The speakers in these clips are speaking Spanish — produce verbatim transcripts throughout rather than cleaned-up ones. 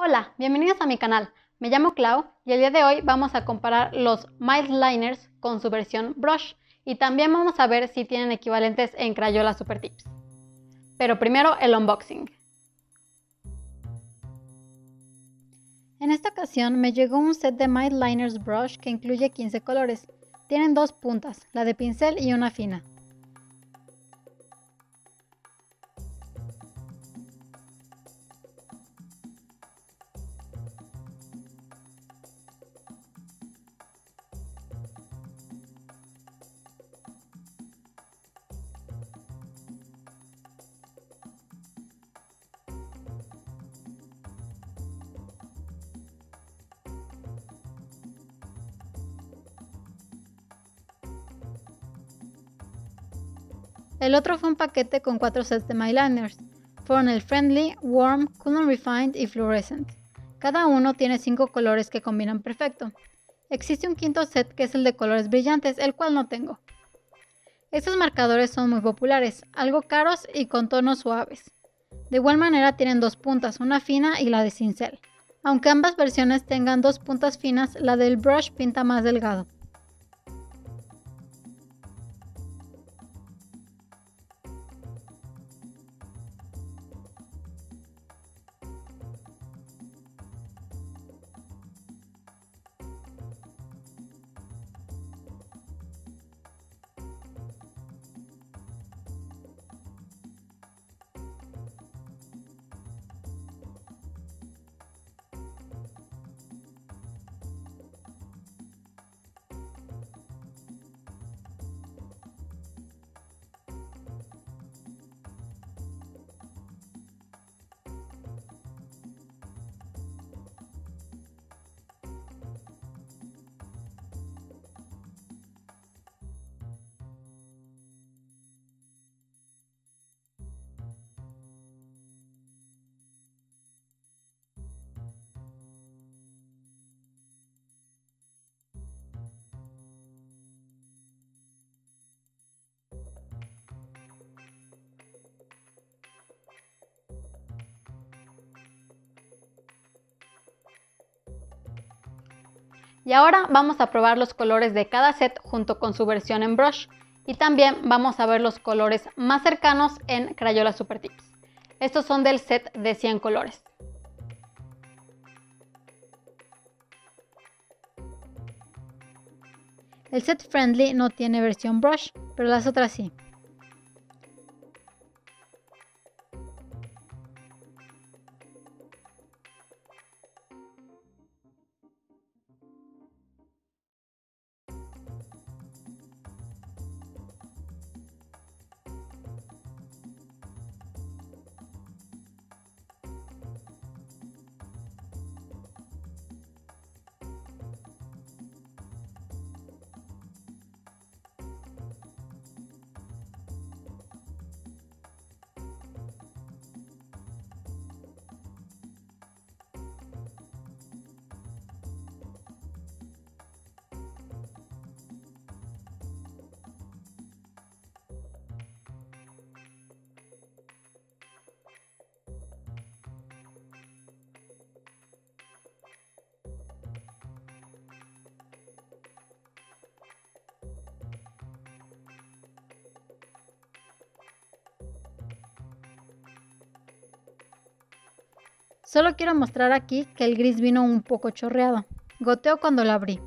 Hola, bienvenidos a mi canal. Me llamo Clau y el día de hoy vamos a comparar los Mildliners con su versión Brush y también vamos a ver si tienen equivalentes en Crayola Supertips. Pero primero el unboxing. En esta ocasión me llegó un set de Mildliners Brush que incluye quince colores. Tienen dos puntas, la de pincel y una fina. El otro fue un paquete con cuatro sets de Mildliners. Fueron el Friendly, Warm, Cool and Refined y Fluorescent. Cada uno tiene cinco colores que combinan perfecto. Existe un quinto set que es el de colores brillantes, el cual no tengo. Estos marcadores son muy populares, algo caros y con tonos suaves. De igual manera tienen dos puntas, una fina y la de cincel. Aunque ambas versiones tengan dos puntas finas, la del Brush pinta más delgado. Y ahora vamos a probar los colores de cada set junto con su versión en Brush y también vamos a ver los colores más cercanos en Crayola Supertips. Estos son del set de cien colores. El set Friendly no tiene versión Brush, pero las otras sí. Solo quiero mostrar aquí que el gris vino un poco chorreado. Goteó cuando lo abrí.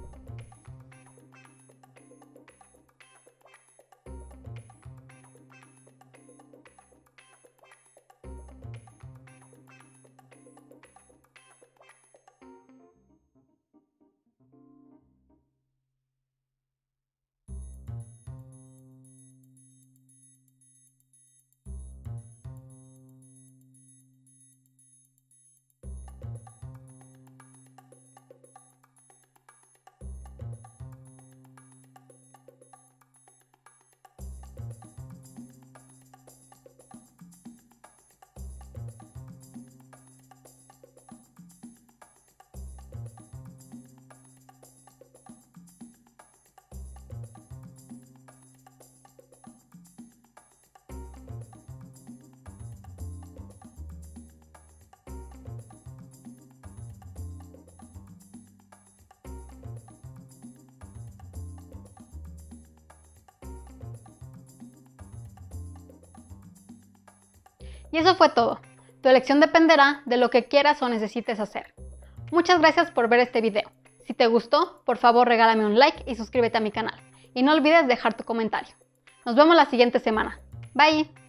Y eso fue todo. Tu elección dependerá de lo que quieras o necesites hacer. Muchas gracias por ver este video. Si te gustó, por favor regálame un like y suscríbete a mi canal. Y no olvides dejar tu comentario. Nos vemos la siguiente semana. Bye.